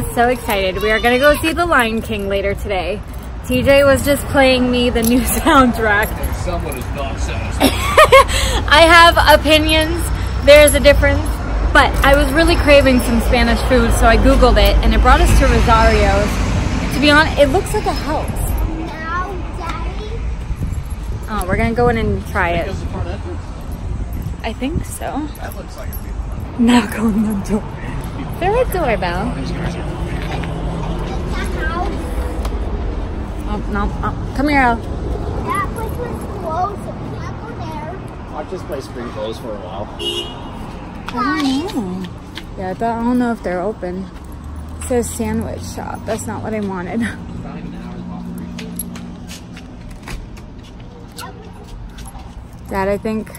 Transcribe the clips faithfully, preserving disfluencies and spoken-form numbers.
Just so excited. We are gonna go see the Lion King later today. T J was just playing me the new soundtrack. And someone is not satisfied. I have opinions. There's a difference. But I was really craving some Spanish food, so I Googled it, and it brought us to Rosario's. To be honest, it looks like a house. Oh, we're gonna go in and try it. I think so. That looks like a knock on the door. They're a doorbell. Oh no! Oh. Come here, Elle. That place was closed. We can't go there. Watch this place been closed for a while. I don't know. Yeah, I don't know if they're open. It says sandwich shop. That's not what I wanted. That I think.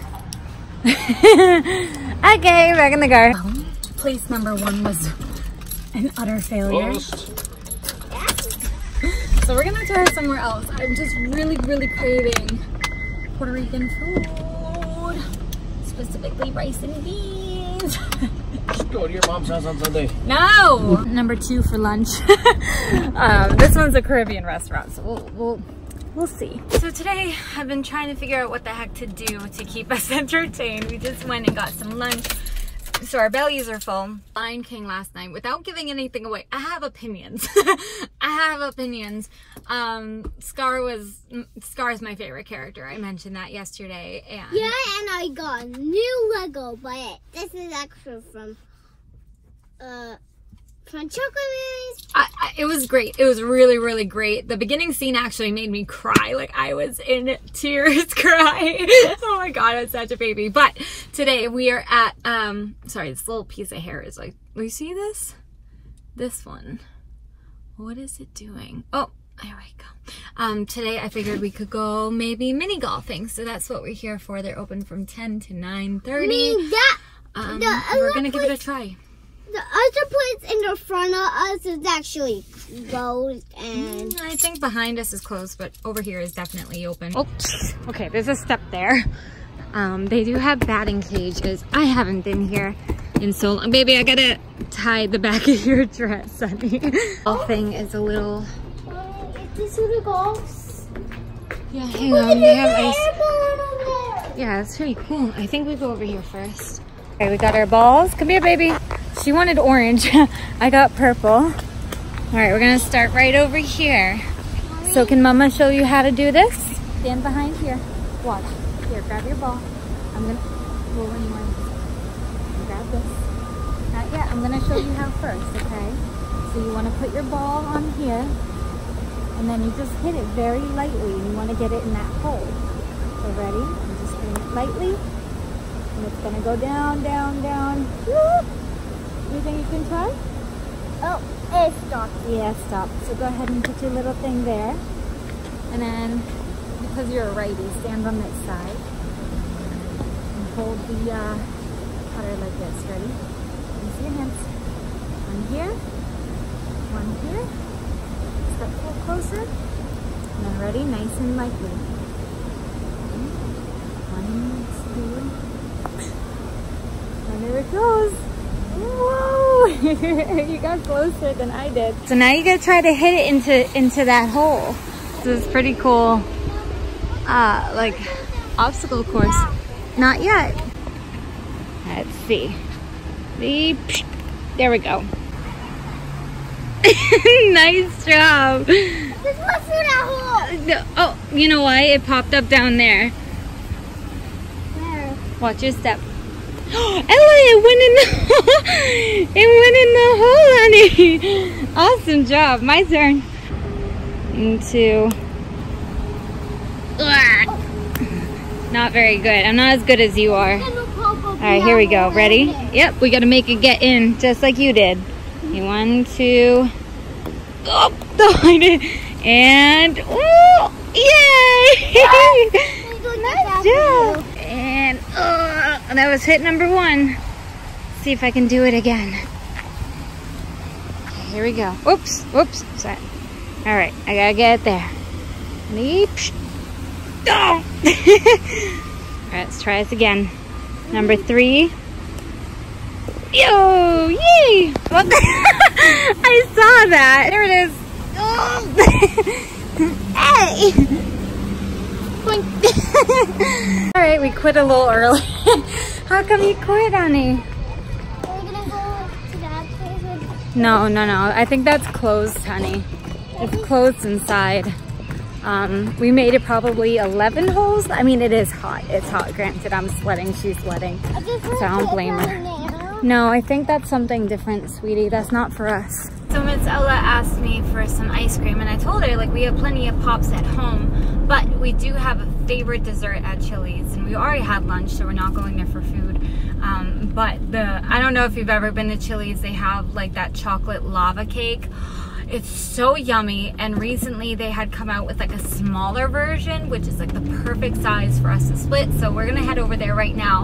Okay, back in the car. Um, place number one was an utter failure. Closed. So we're gonna try somewhere else. I'm just really, really craving Puerto Rican food, specifically rice and beans. Just go to your mom's house on Sunday. No. Number two for lunch. um, this one's a Caribbean restaurant, so we'll. we'll We'll see. So today I've been trying to figure out what the heck to do to keep us entertained. We just went and got some lunch, so our bellies are full. Lion King last night, without giving anything away. I have opinions. I have opinions. Um, Scar was, Scar's my favorite character. I mentioned that yesterday. And yeah, and I got new Lego, but this is extra from, uh, I, I, it was great. It was really, really great. The beginning scene actually made me cry. Like, I was in tears crying. Oh my God, I'm such a baby. But today we are at, um, sorry, this little piece of hair is like, you see this? This one. What is it doing? Oh, there we go. Um, today I figured we could go maybe mini golfing. So that's what we're here for. They're open from ten to nine thirty. Um, we're going to give it a try. The other place in the front of us is actually closed, and I think behind us is closed, but over here is definitely open. Oops. Okay, there's a step there. Um, they do have batting cages. I haven't been here in so long. Baby, I gotta tie the back of your dress, honey. The whole thing is a little... Um, is this who the golfs? Yeah, hang on. They have ice. There. Yeah, it's pretty cool. I think we go over here first. Okay, we got our balls. Come here, baby. She wanted orange. I got purple. All right, we're gonna start right over here. Mommy. So can Mama show you how to do this? Stand behind here. Watch. Here, grab your ball. I'm gonna roll in one. Grab this. Not yet. I'm gonna show you how first, okay? So you wanna put your ball on here, and then you just hit it very lightly. You wanna get it in that hole. So ready? I'm just hitting it lightly, and it's gonna go down, down, down. Whoop. You think you can try? Oh, it stopped. Yeah, stop. So go ahead and put your little thing there. And then, because you're a righty, stand on this side. And hold the uh, putter like this. Ready? Use your hands. One here. One here. Step a little closer. And then ready? Nice and lightly. One, two. And there it goes. Whoa! You got closer than I did. So now you gotta try to hit it into into that hole. This is pretty cool. Uh, like obstacle course. Not yet. Let's see. The there we go. Nice job. This was through that hole. Oh, you know why? It popped up down there. Where? Watch your step. Ella, it went in the it went in the hole, honey. Awesome job. My turn. Into oh. Not very good. I'm not as good as you are. All right, here we go. Ready? Yep. We gotta make it get in, just like you did. You one, two, oh, and oh, yay! Nice job. And uh, that was hit number one. Let's see if I can do it again. Okay, here we go. Oops, oops. Sorry. All right, I gotta get it there. Oh. All right, let's try this again. Number three. Yo, yay! What the I saw that. There it is. Hey. All right, we quit a little early. How come you quit, honey? Are we gonna go to Dad's place? No, no, no. I think that's closed, honey. It's closed inside. Um, we made it probably eleven holes. I mean, it is hot. It's hot. Granted, I'm sweating. She's sweating. I so I don't blame her. No, I think that's something different, sweetie. That's not for us. So Miss Ella asked me for some ice cream, and I told her, like, we have plenty of pops at home, but we do have a favorite dessert at Chili's, and we already had lunch, so we're not going there for food. Um, but the, I don't know if you've ever been to Chili's. They have, like, that chocolate lava cake. It's so yummy, and recently they had come out with like a smaller version, which is like the perfect size for us to split, so we're gonna head over there right now.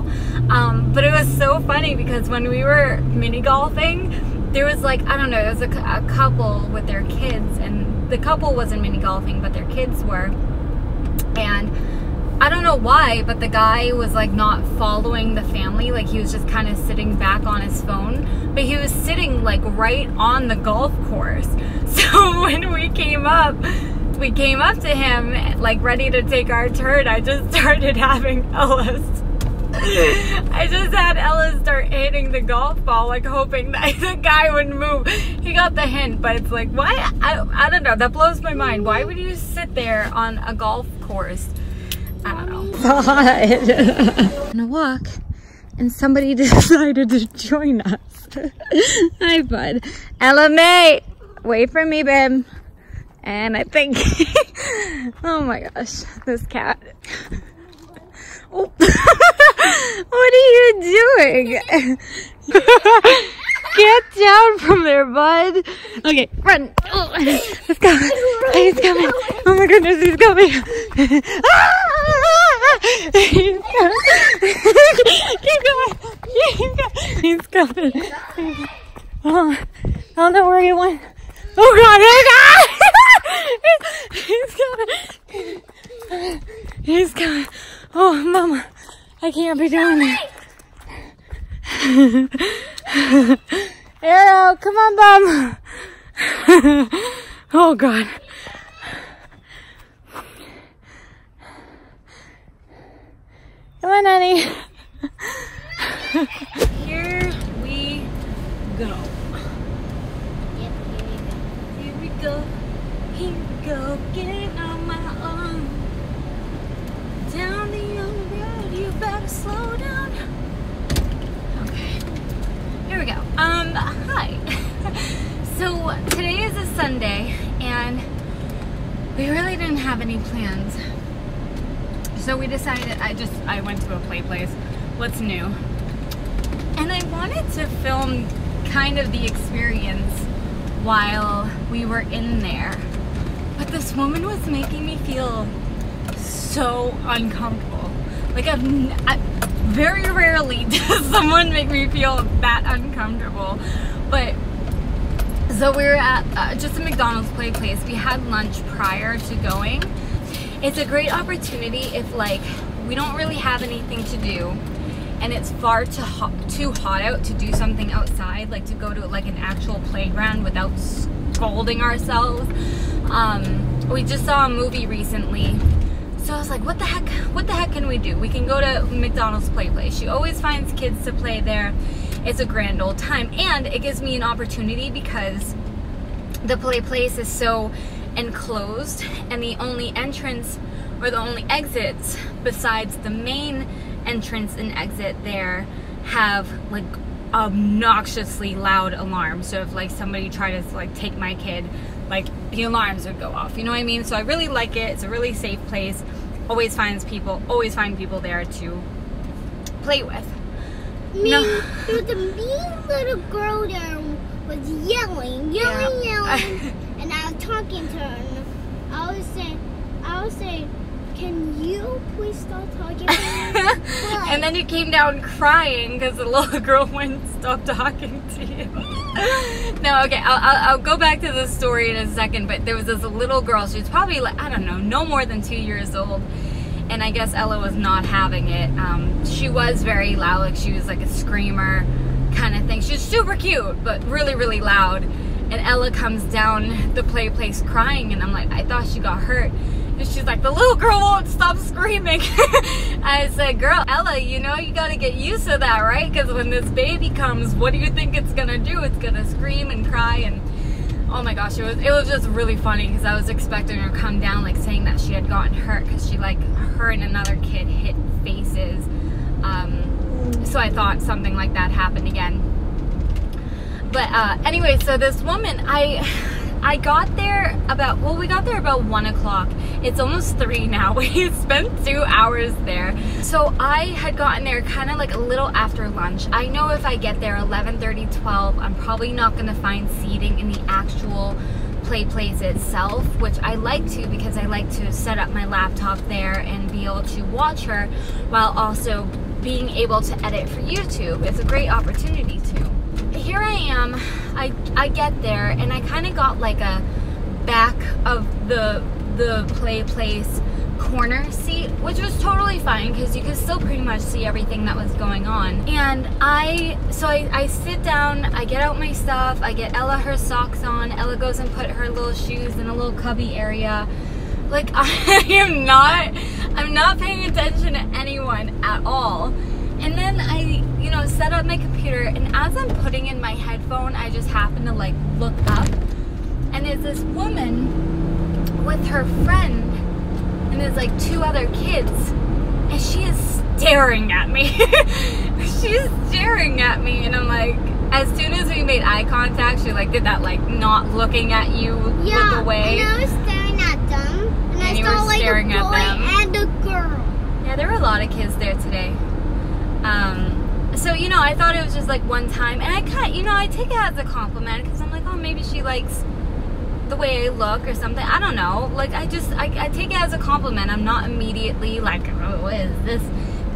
Um, but it was so funny because when we were mini golfing, there was like, I don't know, there was a, a couple with their kids, and the couple wasn't mini golfing, but their kids were, and I don't know why, but the guy was like not following the family. Like, he was just kind of sitting back on his phone, but he was sitting like right on the golf course. So when we came up, we came up to him like ready to take our turn. I just started having Ellis. I just had Ella start hitting the golf ball, like hoping that the guy would move. He got the hint, but it's like, why? I, I don't know. That blows my mind. Why would you sit there on a golf course? I don't know. I'm gonna walk, and somebody decided to join us. Hi, bud. Ella Mae, wait for me, babe. And I think, oh my gosh, this cat. Oh. What are you doing? Get down from there, bud. Okay, run. Oh, he's coming. He's coming. Oh my goodness, he's coming. He's coming. Keep going. Keep going. He's coming. Oh, oh, don't worry, one. Oh god, oh god. He's coming. He's coming. Oh, mama, I can't be doing that. Arrow, come on, bum. Oh god. Come on, honey. Here we go. Yep, here we go. Here we go. Here we go. Get on my arm. Down the old road, you better slow down. Okay. Here we go. Um, hi. So today is a Sunday, and we really didn't have any plans. So we decided, I just, I went to a play place, what's new? And I wanted to film kind of the experience while we were in there. But this woman was making me feel so uncomfortable. Like, I've, I, very rarely does someone make me feel that uncomfortable. But, so we were at uh, just a McDonald's play place. We had lunch prior to going. It's a great opportunity if, like, we don't really have anything to do and it's far too hot, too hot out to do something outside, like to go to like an actual playground without scolding ourselves. Um, we just saw a movie recently, so I was like, what the heck, what the heck can we do? We can go to McDonald's play place. She always finds kids to play there. It's a grand old time, and it gives me an opportunity because the play place is so enclosed, and the only entrance or the only exits besides the main entrance and exit there have like obnoxiously loud alarms. So if like somebody tried to like take my kid, like the alarms would go off, you know what I mean? So I really like it. It's a really safe place, always finds people, always find people there to play with. Me, no. There's a mean little girl there was yelling, yelling, yeah. yelling. And I was talking to her, and I was saying, I was saying, can you please stop talking to me? And then you came down crying because the little girl wouldn't stop talking to you. No, okay, I'll, I'll, I'll go back to the story in a second, but there was this little girl, she was probably, like, I don't know, no more than two years old, and I guess Ella was not having it. Um, she was very loud, like she was like a screamer kind of thing. She's super cute, but really, really loud. And Ella comes down the play place crying, and I'm like, I thought she got hurt. And she's like, the little girl won't stop screaming. I said, girl, Ella, you know, you gotta get used to that, right? Because when this baby comes, what do you think it's gonna do? It's gonna scream and cry. And oh my gosh, it was it was just really funny because I was expecting her to come down like saying that she had gotten hurt because she like her and another kid hit faces. Um, so I thought something like that happened again. But uh, anyway, so this woman, I I got there about, well, we got there about one o'clock. It's almost three now. We spent two hours there. So I had gotten there kind of like a little after lunch. I know if I get there eleven thirty, twelve, I'm probably not going to find seating in the actual play place itself, which I like to because I like to set up my laptop there and be able to watch her while also being able to edit for YouTube. It's a great opportunity to. Here I am, I, I get there, and I kind of got like a back of the, the play place corner seat, which was totally fine because you could still pretty much see everything that was going on. And I, so I, I sit down, I get out my stuff, I get Ella her socks on, Ella goes and put her little shoes in a little cubby area. Like, I am not, I'm not paying attention to anyone at all. And then I, you know, set up my computer, and as I'm putting in my headphone, I just happen to like look up, and there's this woman with her friend, and there's like two other kids, and she is staring at me. She's staring at me, and I'm like, as soon as we made eye contact, she like did that like not looking at you, yeah, look away. Yeah, and I was staring at them, and, and I saw like a boy and a girl. Yeah, there were a lot of kids there today. Um, so, you know, I thought it was just like one time, and I kind of, you know, I take it as a compliment because I'm like, oh, maybe she likes the way I look or something. I don't know. Like, I just, I, I take it as a compliment. I'm not immediately like, oh, what is this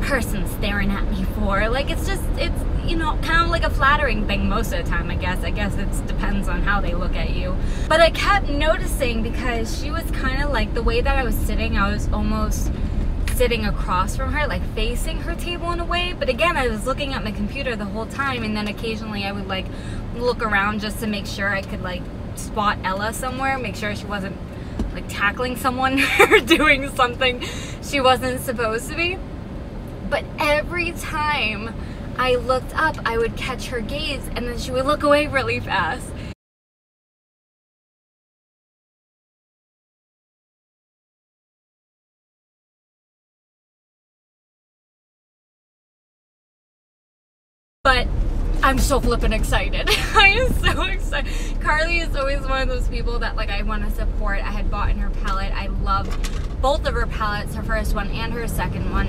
person staring at me for? Like, it's just, it's, you know, kind of like a flattering thing most of the time, I guess. I guess it depends on how they look at you. But I kept noticing because she was kind of like, the way that I was sitting, I was almost sitting across from her, like facing her table in a way, but again, I was looking at my computer the whole time, and then occasionally I would like look around just to make sure I could like spot Ella somewhere, make sure she wasn't like tackling someone or doing something she wasn't supposed to be. But every time I looked up, I would catch her gaze, and then she would look away really fast. But I'm so flippin' excited. I am so excited. Carli is always one of those people that like I want to support. I had bought in her palette. I love both of her palettes, her first one and her second one.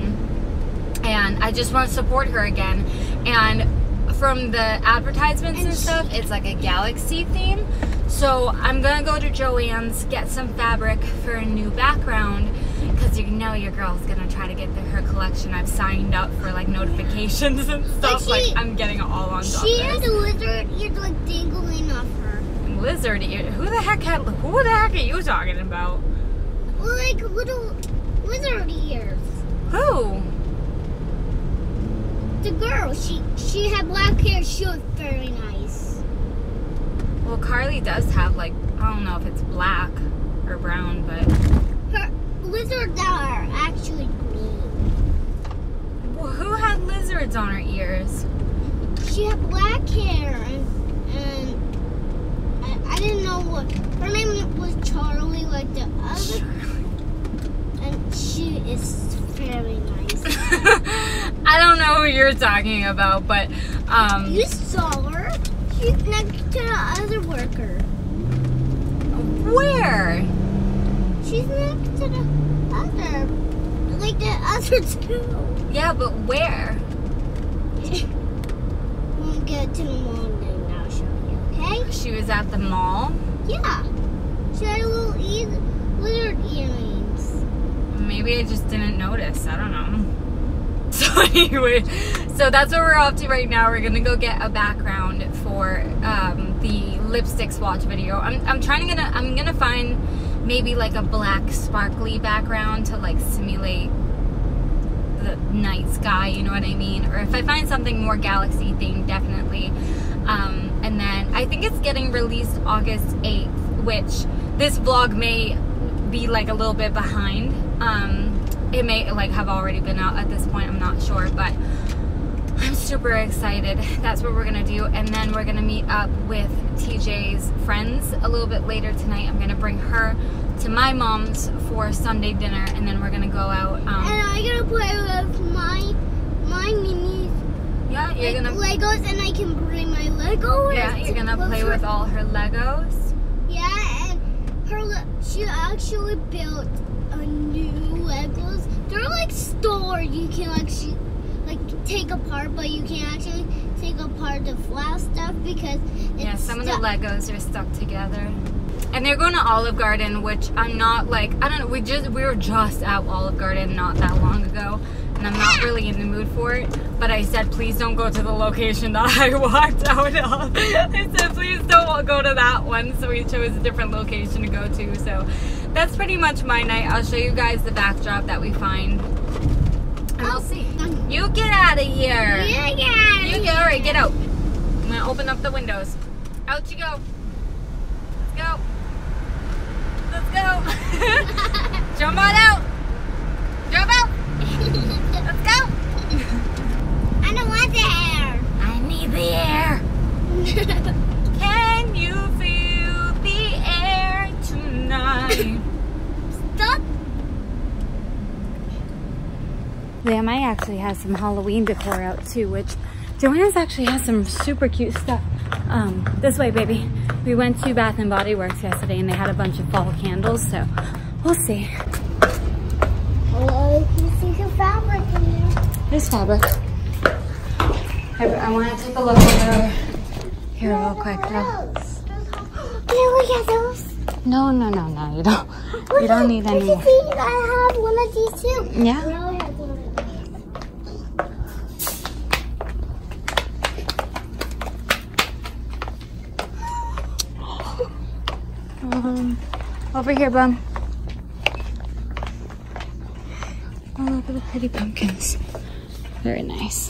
And I just want to support her again. And from the advertisements and, and stuff, it's like a galaxy theme. So I'm going to go to Jo-Ann's, get some fabric for a new background. Because you know your girl's gonna try to get the, her collection. I've signed up for like notifications and stuff. She, like I'm getting it all on top. She has a lizard ears like dangling off her. Lizard ears? Who the heck had? Who the heck are you talking about? Like little lizard ears. Who? The girl. She she had black hair. She was very nice. Well, Carli does have like I don't know if it's black or brown, but her. Lizards are actually green. Well, who had lizards on her ears? She had black hair, and, and I, I didn't know what her name was. Charlie, like the other. Charlie. And she is very nice. I don't know who you're talking about, but um. You saw her. She's next to the other worker. Where? She's next to the other, like the other two. Yeah, but where? We'll get to the mall and I'll show you, okay? She was at the mall? Yeah. She had little e lizard earrings. Maybe I just didn't notice. I don't know. So anyway, so that's what we're up to right now. We're going to go get a background for um, the lipstick swatch video. I'm, I'm trying to, gonna, I'm going to find maybe like a black sparkly background to like simulate the night sky, you know what I mean? Or if I find something more galaxy themed, definitely. Um, and then I think it's getting released August eighth, which this vlog may be like a little bit behind. Um, it may like have already been out at this point, I'm not sure, but I'm super excited. That's what we're gonna do, and then we're gonna meet up with T J's friends a little bit later tonight. I'm gonna bring her to my mom's for Sunday dinner, and then we're gonna go out. Um, and I'm gonna play with my my minis. Yeah, you're like gonna Legos, and I can bring my Legos. Yeah, you're gonna play with all her Legos. Yeah, and her she actually built a new Legos. They're like store you can actually. Like take apart, but you can't actually take apart the flat stuff because it's yeah, some of the Legos are stuck together. And they're going to Olive Garden, which I'm not like I don't know. We just we were just at Olive Garden not that long ago, and I'm not really in the mood for it. But I said, please don't go to the location that I walked out of. I said, please don't go to that one. So we chose a different location to go to. So that's pretty much my night. I'll show you guys the backdrop that we find. I'll see. You get out of here. Yeah, yeah. You go. All right, get out. I'm gonna open up the windows. Out you go. Let's go. Let's go. Jump on out. Jump out. Let's go. I don't want the air. I need the air. Can you feel the air tonight? Stop. Miami actually has some Halloween decor out too, which Jo-Ann's actually has some super cute stuff. Um, this way, baby. We went to Bath and Body Works yesterday and they had a bunch of fall candles, so we'll see. Hello, can you see some fabric in here? There's fabric. I, I want to take a look over here real quick though. Yeah, we got those. No, no, no, no, you don't. You don't need any more. I have one of these too. Yeah? Um, over here, bum. Oh, look at the pretty pumpkins. Very nice.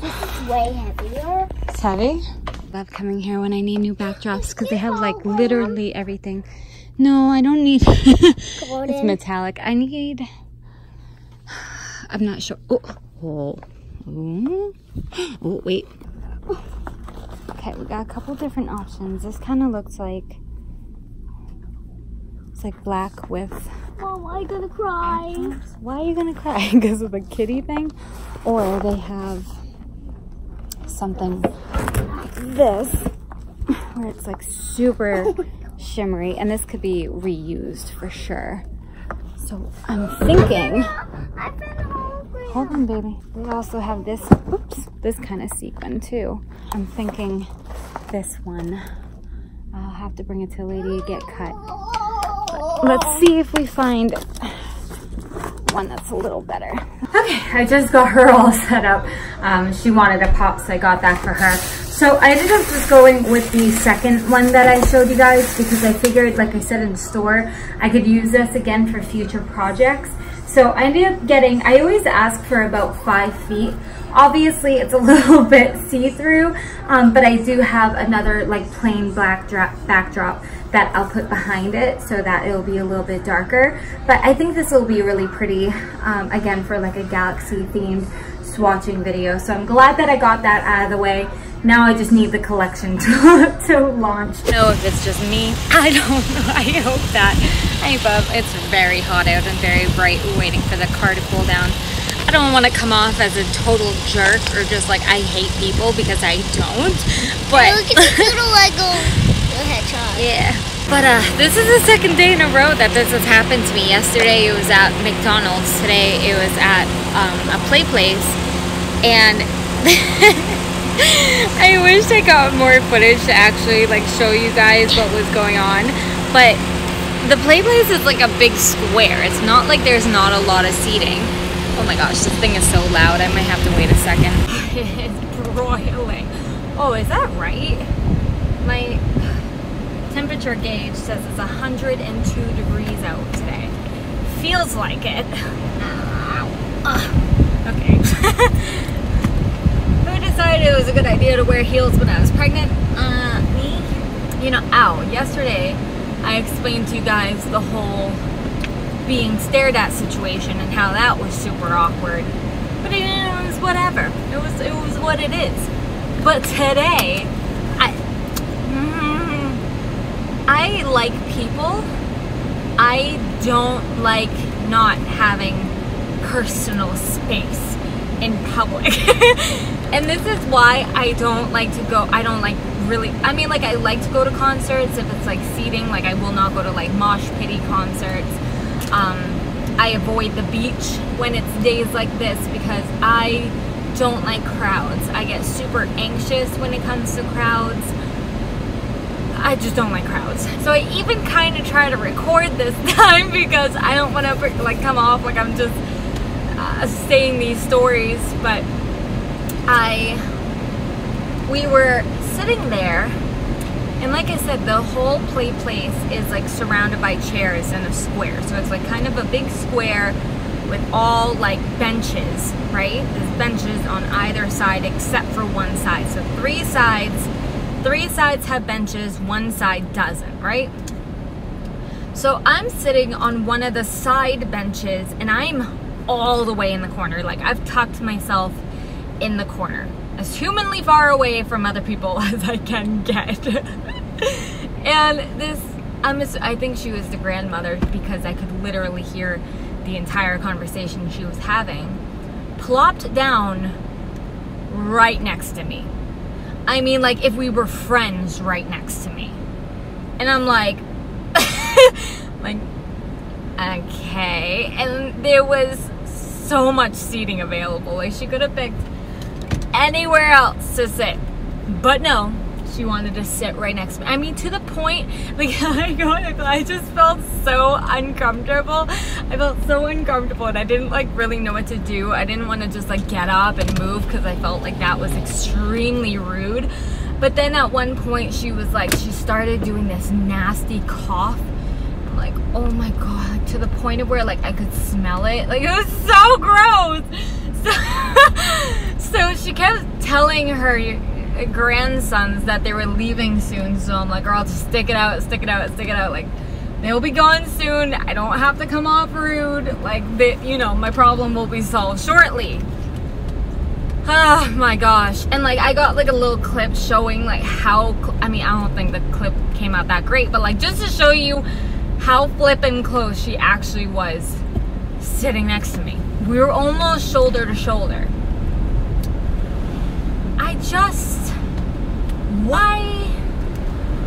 This is way heavier. It's heavy. I love coming here when I need new backdrops because they have like literally everything. No, I don't need. It's metallic. I need. I'm not sure. Oh, oh, oh, oh wait. Oh. Okay, we got a couple different options. This kind of looks like it's like black with. Mom, I'm gonna cry. Backdrops. Why are you gonna cry? Because of the kitty thing, or they have something like this where it's like super shimmery, and this could be reused for sure. So I'm thinking. I've been hungry. Hold on, baby. We also have this. Oops. This kind of sequin too. I'm thinking this one. I'll have to bring it to a lady to get cut. But let's see if we find one that's a little better. Okay, I just got her all set up. Um, she wanted a pop, so I got that for her. So I ended up just going with the second one that I showed you guys because I figured, like I said in the store, I could use this again for future projects. So I ended up getting, I always ask for about five feet. Obviously, it's a little bit see-through, um, but I do have another like plain black backdrop that I'll put behind it so that it'll be a little bit darker. But I think this will be really pretty, um, again, for like a galaxy-themed swatching video. So I'm glad that I got that out of the way. Now I just need the collection to, to launch. I don't know if it's just me. I don't know. I hope that. Hey, bub. It's very hot out and very bright. Waiting for the car to cool down. I don't want to come off as a total jerk or just like I hate people because I don't. But look at the little Lego hedgehog. Yeah. But uh, this is the second day in a row that this has happened to me. Yesterday it was at McDonald's. Today it was at um, a play place, and. I wish I got more footage to actually like show you guys what was going on, but the play place is like a big square. It's not like there's not a lot of seating. Oh my gosh, this thing is so loud. I might have to wait a second. It is broiling. Oh, is that right? My temperature gauge says it's one hundred two degrees out today. feels like it. Ugh. Okay. Who decided it was a good idea to wear heels when I was pregnant? Uh, me? You know, ow. Yesterday, I explained to you guys the whole being stared at situation and how that was super awkward. But it, it was whatever. It was, it was what it is. But today, I, mm, I like people. I don't like not having personal space in public. And this is why I don't like to go, I don't like really, I mean like I like to go to concerts if it's like seating, like I will not go to like mosh pity concerts. Um, I avoid the beach when it's days like this because I don't like crowds. I get super anxious when it comes to crowds. I just don't like crowds. So I even kind of try to record this time because I don't want to like come off like I'm just uh, saying these stories. But I, we were sitting there and like I said, the whole play place is like surrounded by chairs in a square. So it's like kind of a big square with all like benches, right? There's benches on either side except for one side. So three sides Three sides have benches, one side doesn't, right? So I'm sitting on one of the side benches and I'm all the way in the corner. Like I've tucked myself in the corner as humanly far away from other people as I can get. And this, I'm, I think she was the grandmother because I could literally hear the entire conversation she was having, plopped down right next to me. I mean, like, if we were friends right next to me. And I'm like, like, okay. And there was so much seating available. Like, she could have picked anywhere else to sit. But no, she wanted to sit right next to me. I mean, to the point, like, I just felt so uncomfortable. I felt so uncomfortable, and I didn't, like, really know what to do. I didn't want to just, like, get up and move because I felt like that was extremely rude. But then at one point, she was, like, she started doing this nasty cough. I'm like, oh, my God, to the point of where, like, I could smell it. Like, it was so gross. So, so she kept telling her grandsons that they were leaving soon, so I'm like, girl, just stick it out, stick it out, stick it out, like, they'll be gone soon, I don't have to come off rude, like, they, you know, my problem will be solved shortly. Oh my gosh. And like, I got like a little clip showing like how, I mean, I don't think the clip came out that great, but like, just to show you how flippin' close she actually was sitting next to me. We were almost shoulder to shoulder. I just, why,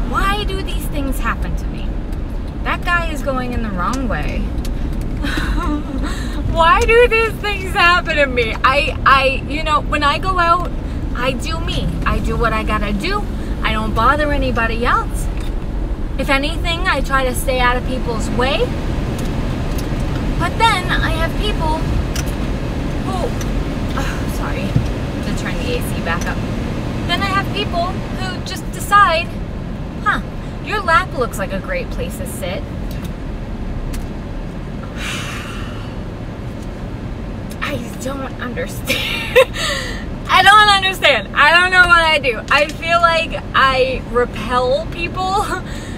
why do these things happen to me? That guy is going in the wrong way. Why do these things happen to me? I, I, you know, when I go out, I do me. I do what I gotta do. I don't bother anybody else. If anything, I try to stay out of people's way. But then I have people who, oh, sorry. Turn the A C back up. Then I have people who just decide, huh, your lap looks like a great place to sit. I don't understand. I don't understand. I don't know what I do. I feel like I repel people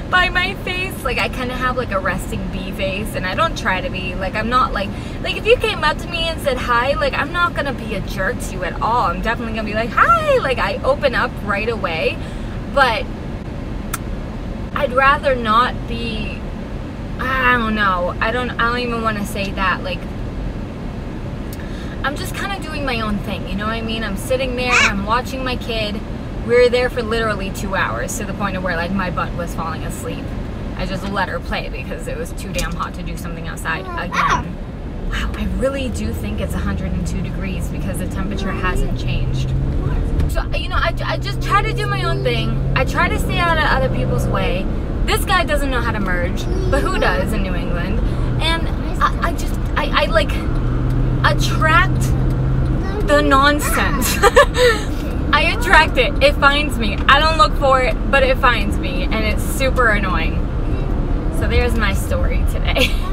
by my face. Like I kind of have like a resting bee face, and I don't try to be. Like I'm not like, like if you came up to me and said hi, like I'm not gonna be a jerk to you at all. I'm definitely gonna be like, hi, like I open up right away, but I'd rather not be, I don't know. I don't, I don't even wanna say that. Like I'm just kind of doing my own thing. You know what I mean? I'm sitting there, I'm watching my kid. We were there for literally two hours to the point of where like my butt was falling asleep. I just let her play because it was too damn hot to do something outside again. Wow, I really do think it's one hundred two degrees because the temperature hasn't changed. So, you know, I, I just try to do my own thing. I try to stay out of other people's way. This guy doesn't know how to merge, but who does in New England? And I, I just, I, I like attract the nonsense. I attract it. It finds me. I don't look for it, but it finds me, and it's super annoying. So there's my story today.